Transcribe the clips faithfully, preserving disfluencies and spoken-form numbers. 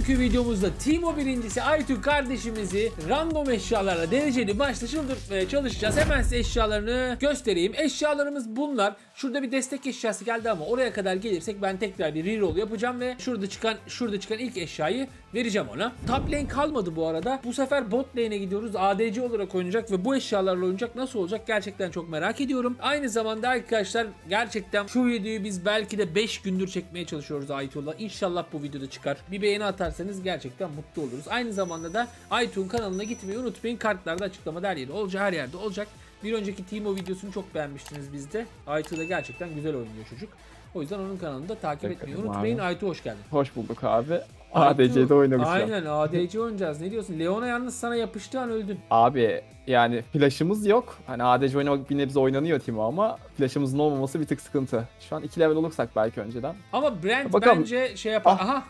Bugünkü videomuzda Timo birincisi Aytürk kardeşimizi random eşyalarla dereceli maçta çıldırtmaya çalışacağız. Hemen size eşyalarını göstereyim. Eşyalarımız bunlar. Şurada bir destek eşyası geldi ama oraya kadar gelirsek ben tekrar bir reroll yapacağım ve şurada çıkan şurada çıkan ilk eşyayı vereceğim ona. Top lane kalmadı bu arada. Bu sefer bot lane'e gidiyoruz. A D C olarak oynayacak ve bu eşyalarla oynayacak. Nasıl olacak gerçekten çok merak ediyorum. Aynı zamanda arkadaşlar gerçekten şu videoyu biz belki de beş gündür çekmeye çalışıyoruz Aytürk'la. İnşallah bu videoda çıkar. Bir beğeni atarsanız gerçekten mutlu oluruz. Aynı zamanda da Aytürk'ün kanalına gitmeyi unutmayın. Kartlarda, açıklamada her yerde olacak. Her yerde olacak. Bir önceki Timo videosunu çok beğenmiştiniz bizde. Aytürk'da gerçekten güzel oynuyor çocuk. O yüzden onun kanalını da takip Peki, etmeyi unutmayın. Aytürk hoş geldin. Hoş bulduk abi. A D C'de oynamışlar. Aynen A D C oynayacağız. Ne diyorsun? Leona yalnız sana yapıştığı an öldün. Abi yani flash'ımız yok. Hani A D C oynamak bir nebze oynanıyor Timo ama flash'ımızın olmaması bir tık sıkıntı. Şu an iki level olursak belki önceden. Ama Brand Bakalım. bence şey yapar. Ah. Aha.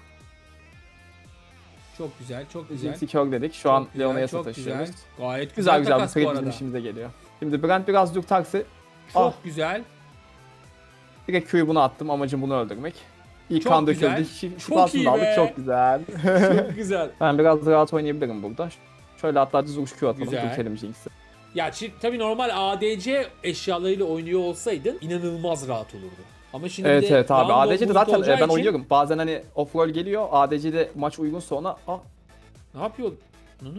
Çok güzel, çok güzel. Jinx'i kör dedik. Şu çok an Leona'ya sataşıyoruz. Güzel. Gayet güzel güzel. Güzel bu arada. İşimize geliyor. Şimdi Brand biraz dur taksi. Çok ah. güzel. Direkt Q'yu buna attım. Amacım bunu öldürmek. İyi çok kan döküldü. Çok iyi aldık. Çok güzel. Çok güzel. Ben biraz rahat oynayabilirim burada. Şöyle hatta düz uç Q atalım. Dökelim Jinx'i. Ya tabii normal A D C eşyalarıyla oynuyor olsaydın inanılmaz rahat olurdu. Ama şimdi evet evet abi A D C'de zaten ben için... oynuyorum. Bazen hani off-roll geliyor. A D C'de maç uygunsa ona... Aa. Ne yapıyor? Ne, ne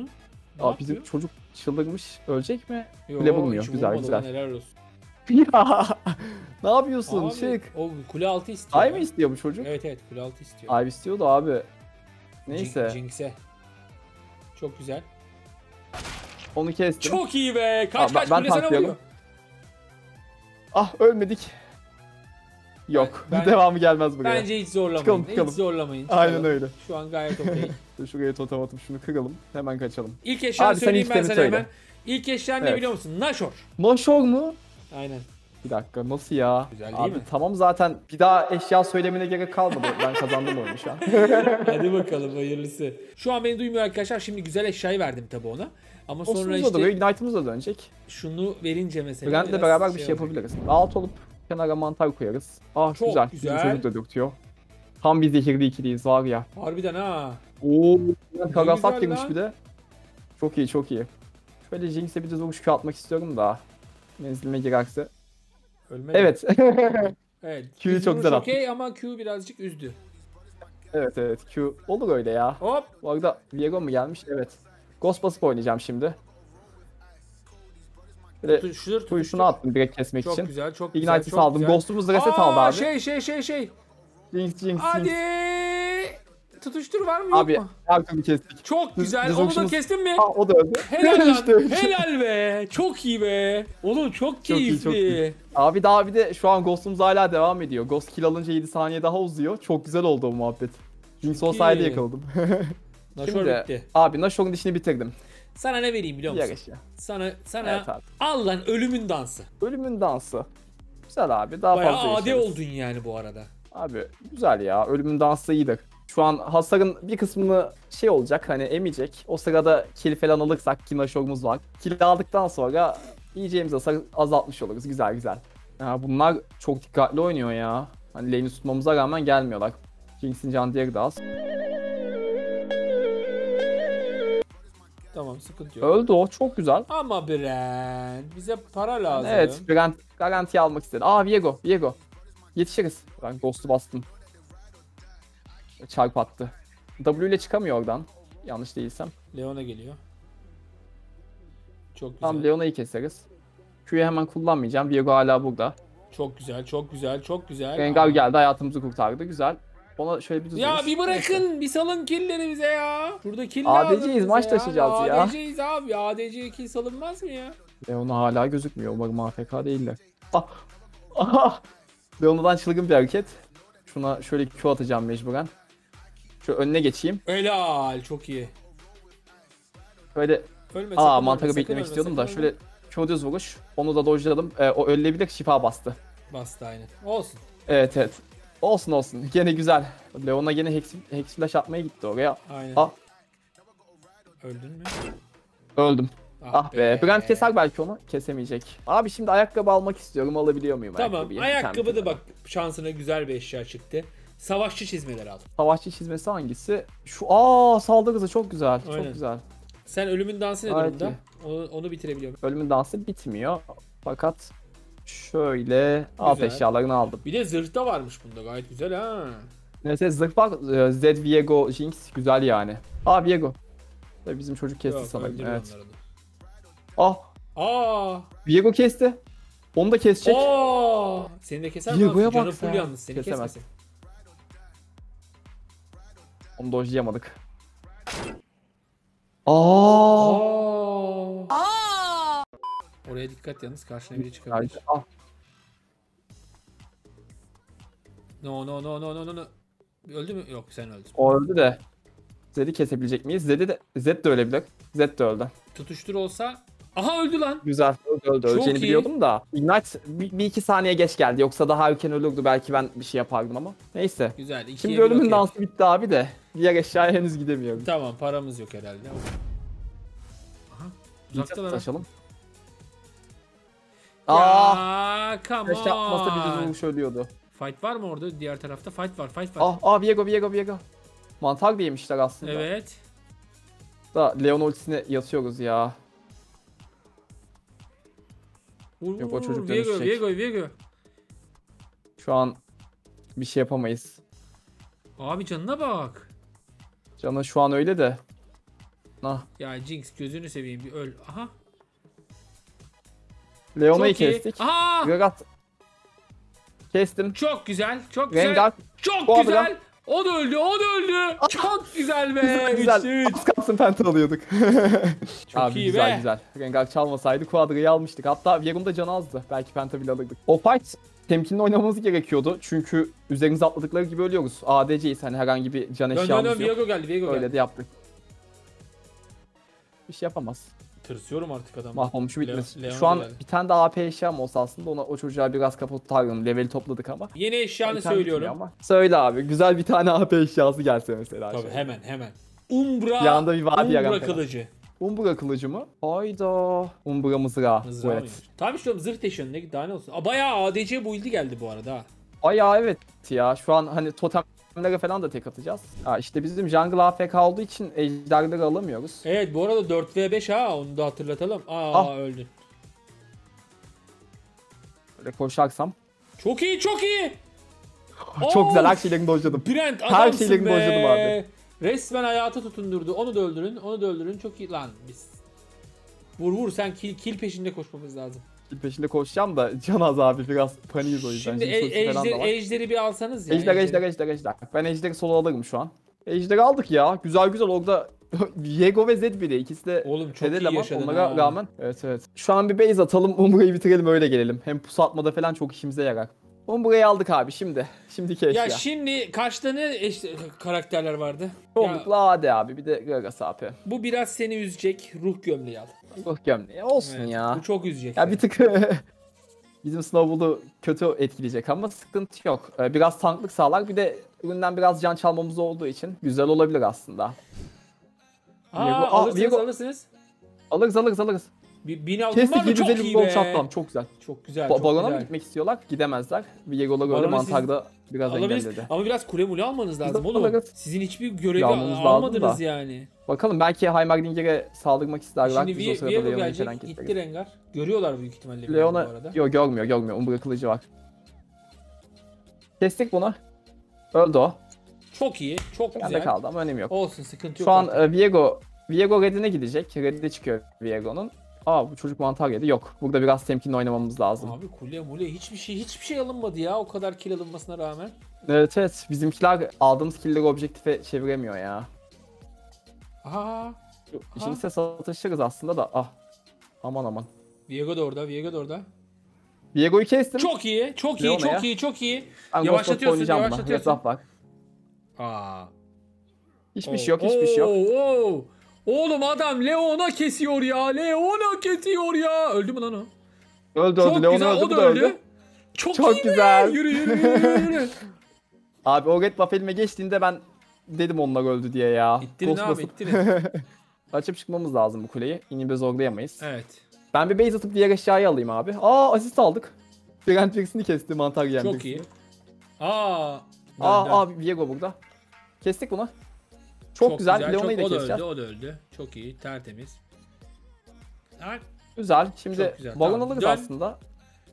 yapıyor? Bizim çocuk çıldırmış. Ölecek mi? Yo, bile bulmuyor. Güzel güzel. Ya. Ne yapıyorsun? Abi, Çık. O kule altı istiyor. Ay mı istiyor bu çocuk? Evet evet kule altı istiyor. Ay istiyordu abi. Neyse. Jinx'e. Çok güzel. Onu kestim. Çok iyi be. Kaç Aa, kaç ben, kulesine vuruyor. Ah ölmedik. Yok. Ben, devamı gelmez buraya. Bence hiç zorlamayın. Çıkalım, çıkalım. Hiç zorlamayın. Çıkalım. Aynen öyle. Şu an gayet okey. Şuraya totem atıp şunu kıralım. Hemen kaçalım. İlk eşyanı söyleyeyim ben sana hemen. İlk eşyan evet. ne biliyor musun? Nashor. Nashor mu? Aynen. Bir dakika nasıl ya? Güzel değil Abi, mi? Tamam zaten bir daha eşya söylemene gerek kalmadı. Ben kazandım oyunu şu an. Hadi bakalım hayırlısı. Şu an beni duymuyor arkadaşlar. Şimdi güzel eşyayı verdim tabi ona. Ama sonra Olsunuz işte. Ignite'ımız da dönecek. Şunu verince mesela. Brand'le beraber şey bir şey yapabiliriz. Rahat olup kenara mantar koyarız. Ah çok güzel. güzel. Çocuk da döktüyor. Tam bir zehirli ikiliyiz var ya. Harbiden ha. Oo. Karasat girmiş bir de. Çok iyi çok iyi. Şöyle Jinx'e bir de zoruş Q atmak istiyorum da. Menzilime girerse. Ölmedi. Evet. evet. Q'yu çok güzel attı. Okey ama Q birazcık üzdü. Evet evet Q olur öyle ya. Hop. Bu arada Viego mu gelmiş? Evet. Ghost basıp oynayacağım şimdi. Tuyu şunu attım direkt kesmek çok için. Çok güzel çok Ignite'i güzel. Ignite'i saldım. Ghost'umuz da reset aldı abi. Şey şey şey şey. Jinx Jinx Hadi. Jinx. Tutuştur var mı yok abi, mu? Abi kestik. Çok güzel. Düz, Onu da kestin mi? Aa, o da öldü. Helal işte öldü. Helal be. Çok iyi be. Oğlum çok keyifli. Çok iyi, çok iyi. Abi daha bir de şu an Ghost'umuz hala devam ediyor. Ghost kill alınca yedi saniye daha uzuyor. Çok güzel oldu o muhabbet. Jinx o sayede yakaladım. Nashor bitti. Abi Nashor'un işini bitirdim. Sana ne vereyim biliyor musun? Yarış ya. Sana, sana evet al lan ölümün dansı. Ölümün dansı. Güzel abi daha Bayağı fazla yaşarız. Bayağı A D oldun yani bu arada. Abi güzel ya ölümün dansı iyidir. Şu an hasarın bir kısmını şey olacak hani emecek. O sırada kill falan alırsak ki Nashor'umuz var. Kill aldıktan sonra yiyeceğimiz hasar azaltmış oluruz güzel güzel. Ya bunlar çok dikkatli oynuyor ya. Hani lane'i tutmamıza rağmen gelmiyorlar. Jinx'in can diğeri de az. Tamam sıkıntı yok. Öldü o çok güzel. Ama Brand bize para lazım. Evet Brand garanti almak istedi. Aa Viego Viego yetişiriz. Ben Ghost'u bastım. Çarp attı. W ile çıkamıyor oradan. Yanlış değilsem. Leona geliyor. Çok güzel. Tam Leona'yı keseriz. Q'yu hemen kullanmayacağım. Viego hala burada. Çok güzel çok güzel çok güzel. Rengar Aa. geldi hayatımızı kurtardı güzel. Ona şöyle bir ya bir bırakın, Neyse. bir salın kill'leri bize ya. Şurada kill lazım bize ya. A D C'yiz, maç taşıyacağız ya. A D C'yiz abi, A D C'ye kill salınmaz mı ya? Leona hala gözükmüyor, umarım A F K değiller. Ah! Ah! Leona'dan çılgın bir hareket. Şuna şöyle Q atacağım mecburen. Şöyle önüne geçeyim. Helal, çok iyi. Böyle, ölme, aa sakın, mantarı sakın, beklemek sakın, istiyordum sakın, da. Şöyle Q düz vuruş, onu da dojladım. Ee, o ölebilir, şifa bastı. Bastı aynen, olsun. Evet evet. Olsun olsun. Gene güzel. Leona gene hex, hex flash atmaya gitti oraya. Aynen. Ah. Öldün mü? Öldüm. Ah, ah be. be. Brand keser belki onu. Kesemeyecek. Abi şimdi ayakkabı almak istiyorum. Alabiliyor muyum? Tamam. Ayakkabıyı? Ayakkabı da bak şansına güzel bir eşya çıktı. Savaşçı çizmeleri al. Savaşçı çizmesi hangisi? Şu aa saldı kızı, çok güzel. Aynen. Çok güzel. Sen ölümün dansı ne durumda? Onu, onu bitirebiliyorum. Ölümün dansı bitmiyor. Fakat şöyle alt eşyalarını aldım. Bir de zırh da varmış bunda, gayet güzel ha. Neyse zırh bak, Zed Viego Jinx güzel yani. Aa Viego. Bizim çocuk kesti yok, sanırım. Evet. Ah. Aa. Viego kesti. Onu da kesecek. Aa. Seni de keser mi? Viego'ya bak sen. Yalnız seni kesemez. Kesmesin. Onu dojlayamadık. Aa. Aa. Oraya dikkat yalnız, karşına biri çıkabilir. Ah. No no no no no no. Öldü mü? Yok sen öldün. O öldü de. Zed'i kesebilecek miyiz? Zed'i de Zed de ölebilir. Zed de öldü. Tutuştur olsa. Aha öldü lan. Güzel. Öldü öldü. Çok öleceğini iyi biliyordum da. Ignite bir, bir iki saniye geç geldi. Yoksa daha erken ölürdü. Belki ben bir şey yapardım ama. Neyse. Güzel. Şimdi ölümün dansı yani bitti abi de. Diğer eşyaya henüz gidemiyorum. Tamam, paramız yok herhalde. Aha. Uzakta lan. Taşalım. Aaa. Come on. Eşya atmasa bir düzülmüş ölüyordu. Fight var mı orada? Diğer tarafta fight var. Fight var. Ah ah Viego Viego Viego. Mantar da yemişler aslında. Evet. Da Leon ultisine yatıyoruz ya. Uuu, yok o çocuk Viego, dönüşecek. Viego, Viego. Şu an bir şey yapamayız. Abi canına bak. Canı şu an öyle de. Nah. Ya Jinx gözünü seveyim bir öl. Aha. Leon'u kestik. Aha. Gragat. Kestim. Çok güzel. Çok güzel. Rengar. Çok bu güzel. Abla. O da öldü, o da öldü. Aa, çok güzel be. Güzel. Az kalsın penta alıyorduk. Çok abi, iyi güzel, be. Güzel güzel. Rengar çalmasaydı quadr'ı almıştık. Hatta Viego'nun da canı azdı. Belki penta bile alırdık. O fight temkinli oynamamız gerekiyordu. Çünkü üzerimize atladıkları gibi ölüyoruz. A D C'yiz hani, herhangi bir can eşyamız yok. Viego geldi, Viego öyle geldi. De yaptık. Bir şey yapamaz. Tırsıyorum artık adam. Mahvolmuşu bitmez. Le Leon şu an geldi. Bir tane daha A P eşyam olsa aslında ona, o çocuğa biraz kafa tutardım. Leveli topladık ama. Yeni eşyanı söylüyorum. Ama. Söyle abi. Güzel bir tane A P eşyası gelse mesela. Tabii şey. Hemen hemen. Umbra. Yanında bir vadi yaran. Umbra kılıcı. Falan. Umbra kılıcı mı? Hayda. Umbra mızrağı. Mızrağı evet. Tamam işte zırh teşhirine git daha ne olsun. Aa, bayağı A D C build'i geldi bu arada. Bayağı evet ya. Şu an hani totem falan da tek atacağız. Ha işte bizim jungle A F K olduğu için ejderleri alamıyoruz. Evet bu arada dört v beş ha, onu da hatırlatalım. Aa ah. Öldün. Böyle koşarsam. Çok iyi çok iyi. Çok of. Güzel her şeylerini dojladım. Brent her şeylerini dojladım abi. Resmen hayata tutundurdu. Onu da öldürün onu da öldürün. Çok iyi lan biz. Vur vur sen kill, kill peşinde koşmamız lazım. Peşinde koşacağım da Canaz abi biraz paniyiz o yüzden. Şimdi e ejder, ejderi bir alsanız ya. Ejder, ejder, ejder, ejder. Ben ejderi solo alırım şu an. Ejderi aldık ya. Güzel güzel orada Viego ve Zed bir de ikisi de. Oğlum çok iyi yaşadın onlara rağmen. Evet evet. Şu an bir base atalım, Umbra'yı bitirelim öyle gelelim. Hem pusu atmada falan çok işimize yarar. Umbra'yı aldık abi şimdi. Şimdiki eşya. Ya şimdi karşıda ne karakterler vardı? Çoğunlukla A D abi bir de Gragas A P. Bu biraz seni üzecek, ruh gömleği al. Ruh gömleği olsun evet, ya. Bu çok üzecek. Ya yani. Bir tık bizim Snowball'u kötü etkileyecek ama sıkıntı yok. Biraz tanklık sağlar bir de üründen biraz can çalmamız olduğu için güzel olabilir aslında. Aa, Viego, alırsınız Viego. alırsınız. Alırız alırız alırız. Bini aldım var mı? Çok iyi be. Çatlam. Çok güzel. Çok güzel. Ba Baron'a mı gitmek istiyorlar? Gidemezler. Viego'la göre mantarda biraz engelledi. Ama biraz kule mule almanız lazım oğlum. Alırız. Sizin hiçbir görevi almadınız da. Yani. Bakalım belki Heimerlinger'e saldırmak isterler. Şimdi Viego gelecek. Gitti Rengar. Görüyorlar büyük ihtimalle. Leon'a yok görmüyor görmüyor. Umbra kılıcı var. Kestik bunu. Öldü o. Çok iyi. Çok güzel. Bende kaldı ama önemi yok. Olsun sıkıntı yok. Şu an Viego Viego red'ine gidecek. Red'e çıkıyor Viego'nun. Aa bu çocuk mantar yedi. Yok. Burada biraz temkinli oynamamız lazım. Abi kule mule hiçbir şey hiçbir şey alınmadı ya. O kadar kill alınmasına rağmen. Evet evet. Bizimkiler aldığımız killleri objektife çeviremiyor ya. Aa. Şimdi ses atışırız aslında da. Ah. Aman aman. Viego da orada. Viego da orada. Viego'yu kestim. Çok iyi. Çok iyi. Çok iyi. Çok iyi. Ben yavaşlatıyorsun. Yavaşlatıyorsun. Aa. Hiçbir şey yok. Hiçbir şey yok. Oğlum adam Leon'a kesiyor ya. Leon'a kesiyor ya. Öldü mü lan o? Öldü öldü. Leon öldü. O da öldü. öldü. Çok, Çok güzel. Yürü yürü yürü yürü. Abi o red buff elime geçtiğinde ben dedim onlar öldü diye ya. İttirin abi ittirin. Açıp çıkmamız lazım bu kuleyi. İnibe zorlayamayız. Evet. Ben bir base atıp diğer eşyayı alayım abi. Aa asist aldık. Brent Brix'ini kesti mantar yendik. Çok iyi. Aa. Aa abi Viego burada. Kestik bunu. Çok, çok güzel. güzel. Leona'yı da keseceğiz. O da öldü. Çok iyi. Tertemiz. Evet. Güzel. Şimdi güzel. Baron tamam. alırız Dön. aslında.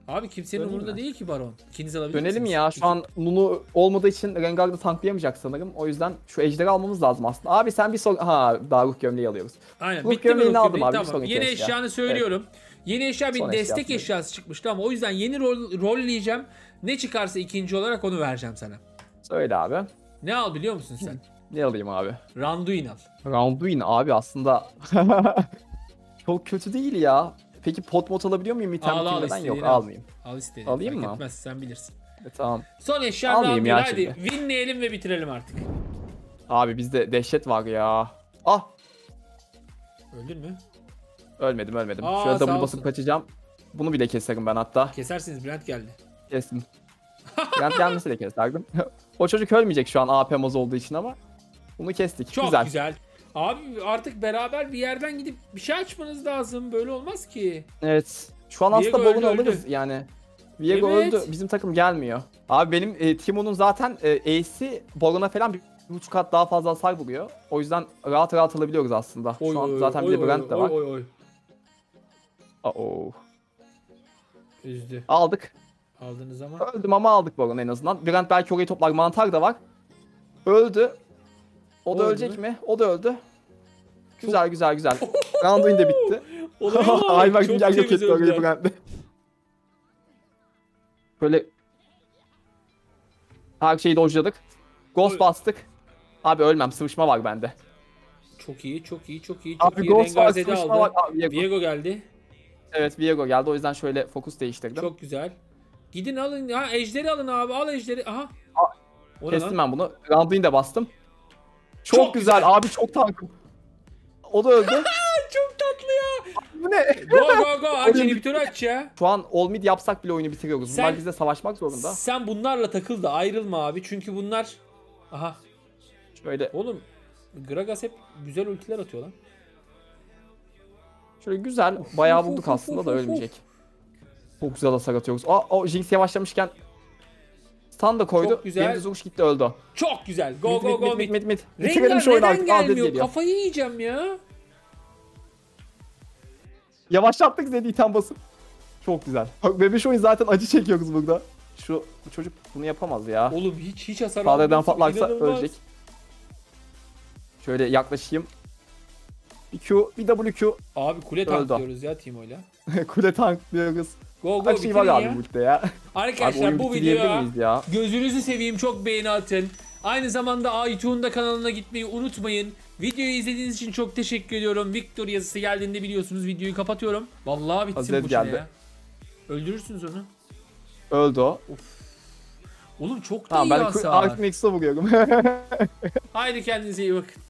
Abi kimsenin Döneyim umurunda mi? değil ki Baron. İkiniz alabilirsiniz. Dönelim misiniz? ya. Şu an Nunu olmadığı için Rengar'da tanklayamayacak sanırım. O yüzden şu ejderi almamız lazım aslında. Abi sen bir sonra... Ha daha ruh gömleği alıyoruz. Aynen. Ruh Bitti gömleğini ruh aldım gömleği. abi. Tamam. Yeni eşyanı ya. söylüyorum. Evet. Yeni eşya bir son destek eşyası, eşyası çıkmıştı ama o yüzden yeni rol, rolleyeceğim. Ne çıkarsa ikinci olarak onu vereceğim sana. Söyle abi. Ne al biliyor musun sen? Ne alayım abi? Randuin al. Randuin abi aslında çok kötü değil ya. Peki pot mot alabiliyor muyum? İtem al, al istediğini yok, al. Almayayım. Al istediğini. Alayım mı? Etmez, sen bilirsin. E, tamam. Son eşya Randuin. Hadi winleyelim ve bitirelim artık. Abi bizde dehşet var ya. Ah! Öldün mü? Ölmedim ölmedim. Aa, şöyle double basıp kaçacağım. Bunu bile keserim ben hatta. Kesersiniz, Brent geldi. Kestim. Brent gelmesi de keserdim. O çocuk ölmeyecek şu an A P moz olduğu için ama. Bunu kestik. Çok güzel. güzel. Abi artık beraber bir yerden gidip bir şey açmanız lazım. Böyle olmaz ki. Evet. Şu an Viego aslında Baron'u alırız yani. Viego evet. öldü. Bizim takım gelmiyor. Abi benim e, Timo'nun zaten e, Ace'i Baron'a falan bir buçuk kat daha fazla hasar buluyor. O yüzden rahat rahat alabiliyoruz aslında. Oy, şu an oy, zaten oy, bir de Brent de var. Oy, oy, oy. Uh-oh. Üzdü. Aldık. Aldınız ama. Öldüm ama aldık Baron'u en azından. Brent belki orayı toplar. Mantar da var. Öldü. O, o da ölecek mi? mi? O da öldü. Güzel çok... güzel güzel. Randuin de bitti. Ay bak gel yok etti orayı Brent'le. Böyle her şeyi dojladık. Ghost Öl... bastık. Abi ölmem. Sıvışma var bende. Çok iyi çok iyi çok iyi. Çok Abi iyi. Ghost var, sıvışma var. Abi, Viego geldi. Evet Viego geldi, o yüzden şöyle fokus değiştirdim. Çok güzel. Gidin alın ha, ejderi alın abi, al ejderi. Aha. Aa, kestim ben bunu. Randuin'i de bastım. Çok, çok güzel. güzel abi, çok tankım. O da öldü. Çok tatlı ya. Abi, bu ne? Go go go aç inhibitörü aç ya. Şu an all mid yapsak bile oyunu bitiriyoruz. Sen, bunlar bizle savaşmak zorunda. Sen bunlarla takıl da ayrılma abi çünkü bunlar. Aha. Şöyle. Oğlum Gragas hep güzel ultiler atıyor lan. Şöyle güzel, of, bayağı bulduk of, aslında of, da of, ölmeyecek. Of. Çok güzel hasar atıyoruz. Aa, o Jinx yavaşlamışken stun da koydu. Çok güzel. Benim de Zuruş gitti, öldü. Çok güzel. Go mit, go go mit. mit, mit. Rengar neden gelmiyor? Kafayı yiyeceğim ya. Yavaşlattık Zed'i item basıp. Çok güzel. Bak bebeş oyun zaten acı çekiyoruz burada. Şu bu çocuk bunu yapamaz ya. Oğlum hiç hiç hasar almıyor. Fadeden patlarsa ölecek. Şöyle yaklaşayım. Bir Q, bir W Q. Abi kule tanklıyoruz ya Timo'yla. Kule tanklıyoruz. Go go bitirin ya. Abi ya. Arkadaşlar abi, bu videoya gözünüzü seveyim çok beğeni atın. Aynı zamanda iTunes'da kanalına gitmeyi unutmayın. Videoyu izlediğiniz için çok teşekkür ediyorum. Victor yazısı geldiğinde biliyorsunuz videoyu kapatıyorum. Vallahi bitsin Hazret bu geldi. ya. Öldürürsünüz onu. Öldü o. Of. Oğlum çok da tamam, iyi hasar. Ben Archmix'e vuruyorum. Haydi kendinize iyi bakın.